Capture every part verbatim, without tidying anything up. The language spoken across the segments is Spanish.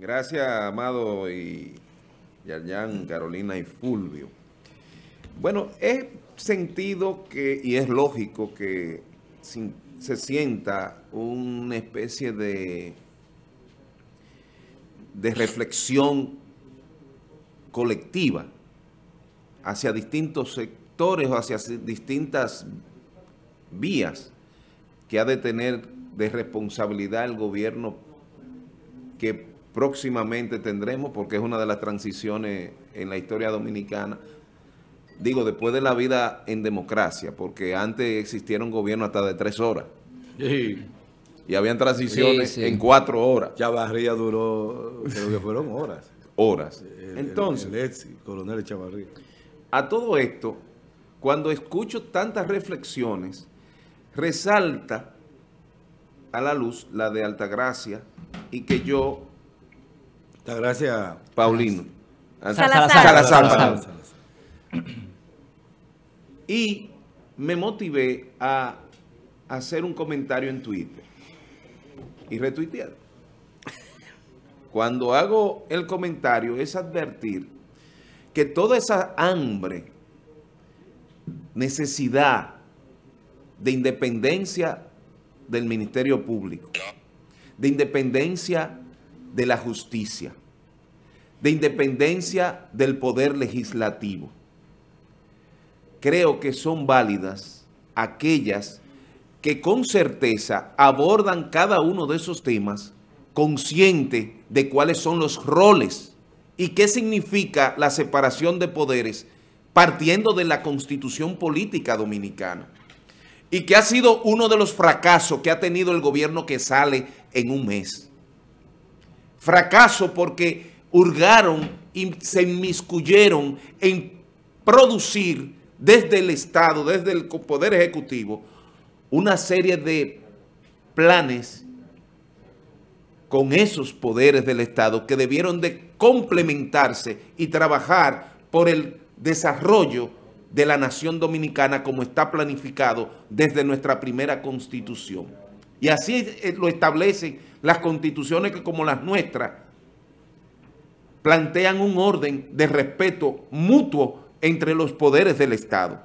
Gracias, Amado y Yarjan, Carolina y Fulvio. Bueno, es sentido que, y es lógico que sin, se sienta una especie de, de reflexión colectiva hacia distintos sectores o hacia distintas vías que ha de tener de responsabilidad el gobierno que próximamente tendremos, porque es una de las transiciones en la historia dominicana, digo, después de la vida en democracia, porque antes existieron gobiernos hasta de tres horas. Sí. Y habían transiciones sí, sí. en cuatro horas. Chavarría duró, creo que fueron horas. Horas. El, Entonces, el, el ex coronel Chavarría. A todo esto, cuando escucho tantas reflexiones, resalta a la luz la de Altagracia y que yo... Altagracia... Paulino. Salazar. Salazar. Salazar. Salazar. Y me motivé a hacer un comentario en Twitter y retuitear. Cuando hago el comentario es advertir que toda esa hambre, necesidad de independencia del Ministerio Público, de independencia de la justicia, de independencia del Poder Legislativo, creo que son válidas aquellas que con certeza abordan cada uno de esos temas consciente de cuáles son los roles y qué significa la separación de poderes partiendo de la Constitución Política Dominicana y que ha sido uno de los fracasos que ha tenido el gobierno que sale en un mes. Fracaso porque hurgaron y se inmiscuyeron en producir desde el Estado, desde el Poder Ejecutivo, una serie de planes con esos poderes del Estado que debieron de complementarse y trabajar por el desarrollo de la nación dominicana como está planificado desde nuestra primera Constitución. Y así lo establecen las constituciones que, como las nuestras, plantean un orden de respeto mutuo entre los poderes del Estado.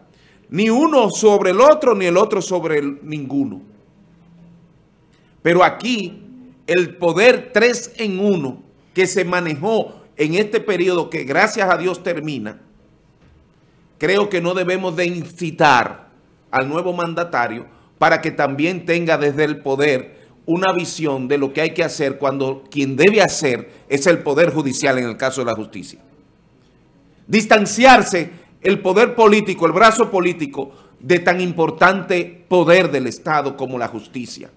Ni uno sobre el otro, ni el otro sobre el, ninguno. Pero aquí, el poder tres en uno que se manejó en este periodo, que gracias a Dios termina, creo que no debemos de incitar al nuevo mandatario para que también tenga desde el poder una visión de lo que hay que hacer cuando quien debe hacer es el Poder Judicial en el caso de la justicia. Distanciarse el poder político, el brazo político de tan importante poder del Estado como la justicia.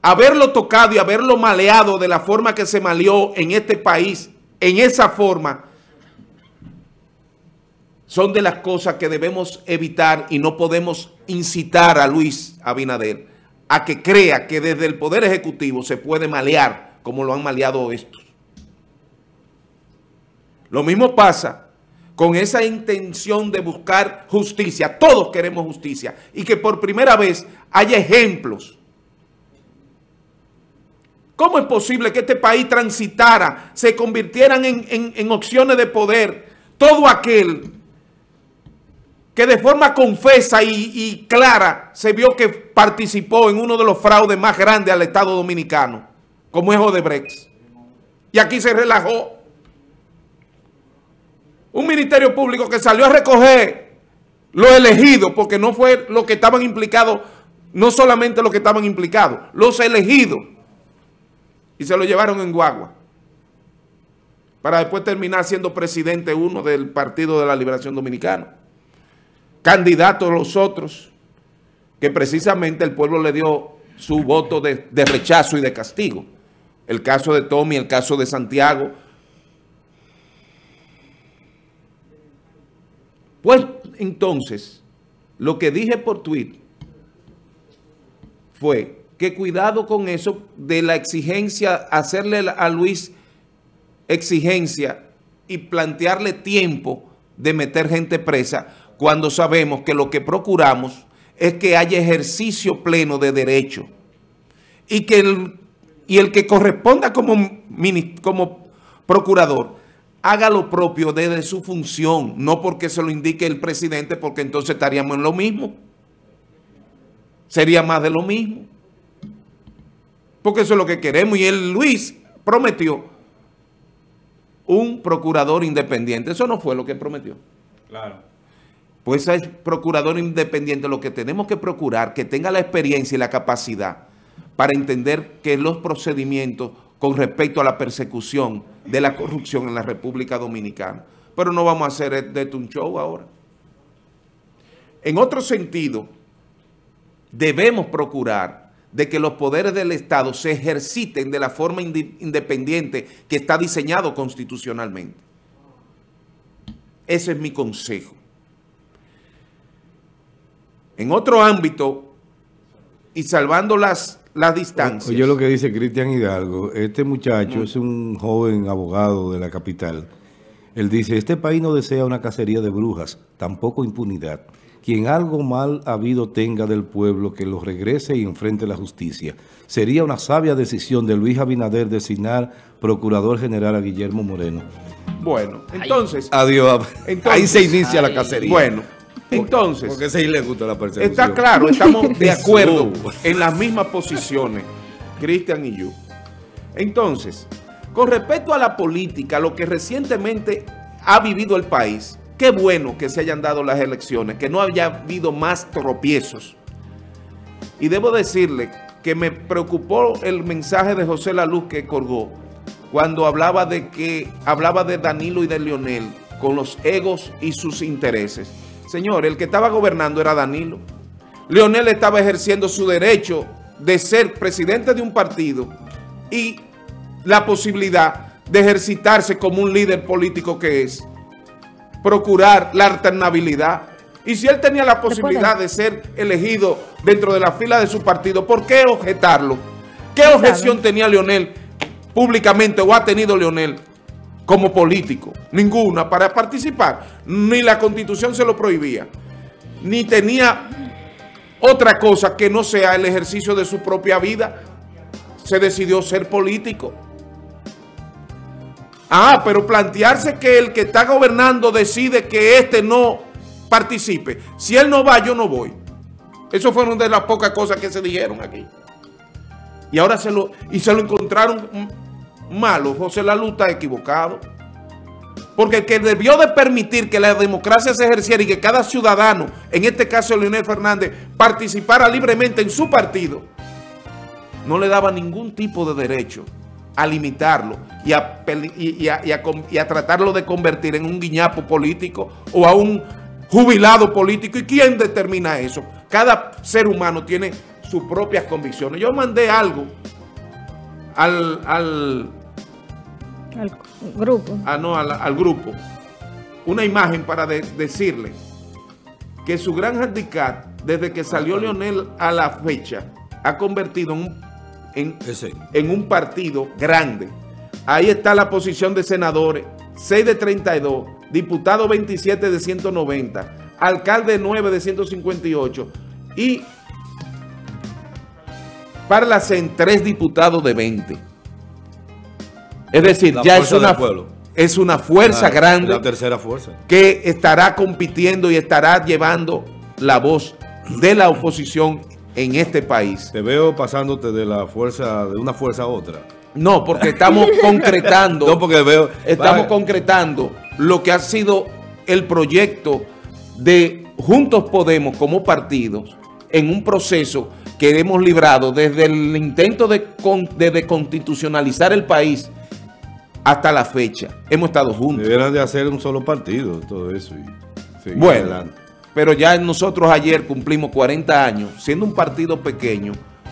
Haberlo tocado y haberlo maleado de la forma que se maleó en este país, en esa forma, son de las cosas que debemos evitar y no podemos incitar a Luis Abinader a que crea que desde el Poder Ejecutivo se puede malear como lo han maleado estos. Lo mismo pasa con esa intención de buscar justicia. Todos queremos justicia. Y que por primera vez haya ejemplos. ¿Cómo es posible que este país transitara, se convirtieran en, en, en opciones de poder? Todo aquel que de forma confesa y, y clara se vio que participó en uno de los fraudes más grandes al Estado dominicano, como es Odebrecht. Y aquí se relajó. Un ministerio público que salió a recoger lo elegido, porque no fue lo que estaban implicados, no solamente los que estaban implicados, los elegidos. Y se lo llevaron en guagua. Para después terminar siendo presidente uno del Partido de la Liberación Dominicana. Candidatos los otros, que precisamente el pueblo le dio su voto de, de rechazo y de castigo. El caso de Tommy, el caso de Santiago. Pues entonces, lo que dije por tuit fue que cuidado con eso de la exigencia, hacerle a Luis exigencia y plantearle tiempo de meter gente presa cuando sabemos que lo que procuramos es que haya ejercicio pleno de derecho y que el y el que corresponda como, como procurador haga lo propio desde su función, no porque se lo indique el presidente, porque entonces estaríamos en lo mismo. Sería más de lo mismo. Porque eso es lo que queremos. Y el Luis prometió un procurador independiente. Eso no fue lo que prometió. Claro. Pues ese procurador independiente, lo que tenemos que procurar, que tenga la experiencia y la capacidad para entender que los procedimientos con respecto a la persecución de la corrupción en la República Dominicana. Pero no vamos a hacer de esto un show ahora. En otro sentido, debemos procurar de que los poderes del Estado se ejerciten de la forma independiente que está diseñado constitucionalmente. Ese es mi consejo. En otro ámbito, y salvando las, las distancias... Oye lo que dice Cristian Hidalgo, este muchacho mm. es un joven abogado de la capital. Él dice, este país no desea una cacería de brujas, tampoco impunidad. Quien algo mal habido tenga del pueblo, que lo regrese y enfrente la justicia. Sería una sabia decisión de Luis Abinader designar Procurador General a Guillermo Moreno. Bueno, entonces... Ay. Adiós. Entonces, ahí se inicia ay. la cacería. Bueno. Entonces, porque sí le gusta la persecución. Está claro, estamos de acuerdo en las mismas posiciones, Cristian y yo. Entonces, con respecto a la política, lo que recientemente ha vivido el país, qué bueno que se hayan dado las elecciones, que no haya habido más tropiezos. Y debo decirle que me preocupó el mensaje de José Laluz que colgó cuando hablaba de que hablaba de Danilo y de Leonel con los egos y sus intereses. Señor, el que estaba gobernando era Danilo. Leonel estaba ejerciendo su derecho de ser presidente de un partido y la posibilidad de ejercitarse como un líder político que es, procurar la alternabilidad. Y si él tenía la posibilidad de ser elegido dentro de la fila de su partido, ¿por qué objetarlo? ¿Qué objeción tenía Leonel públicamente o ha tenido Leonel como político? Ninguna para participar. Ni la Constitución se lo prohibía, ni tenía otra cosa que no sea el ejercicio de su propia vida. Se decidió ser político. Ah, pero plantearse que el que está gobernando decide que este no participe. Si él no va, yo no voy. Eso fue una de las pocas cosas que se dijeron aquí. Y ahora se lo, y se lo encontraron... malo. José Laluz está equivocado, porque el que debió de permitir que la democracia se ejerciera y que cada ciudadano, en este caso Leonel Fernández, participara libremente en su partido, no le daba ningún tipo de derecho a limitarlo y a, y, y a, y a, y a tratarlo de convertir en un guiñapo político o a un jubilado político. ¿Y quién determina eso? Cada ser humano tiene sus propias convicciones. Yo mandé algo al... al Al grupo. Ah, no, al, al grupo. Una imagen para de, decirle que su gran handicap, desde que salió Leonel a la fecha, ha convertido en, en, en un partido grande. Ahí está la posición de senadores, seis de treinta y dos, diputados veintisiete de ciento noventa, alcalde nueve de ciento cincuenta y ocho y Parlacen tres diputados de veinte. Es decir, la ya es una, es una fuerza la, grande, la tercera fuerza, que estará compitiendo y estará llevando la voz de la oposición en este país. Te veo pasándote de la fuerza de una fuerza a otra. No, porque estamos concretando. No, porque veo, estamos vaya. concretando lo que ha sido el proyecto de Juntos Podemos como partidos en un proceso que hemos librado desde el intento de, de, de constitucionalizar el país. Hasta la fecha, hemos estado juntos. Deberían de hacer un solo partido, todo eso. Y bueno, adelante. Pero ya nosotros ayer cumplimos cuarenta años, siendo un partido pequeño,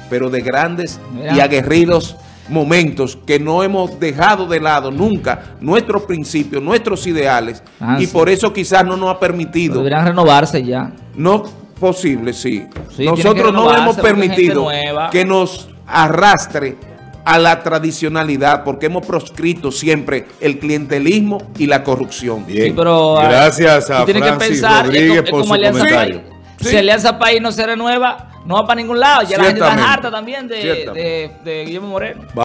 pero de grandes Mira. y aguerridos momentos que no hemos dejado de lado nunca nuestros principios, nuestros ideales, ah, y sí. por eso quizás no nos ha permitido. Pero deberían renovarse ya. No posible, sí. sí nosotros no hemos permitido que nos arrastre a la tradicionalidad, porque hemos proscrito siempre el clientelismo y la corrupción. Bien. Sí, pero, gracias a Francis Rodríguez por su comentario. Si Alianza País no se renueva, no va para ningún lado. Ya la gente está harta también de, de, de Guillermo Moreno.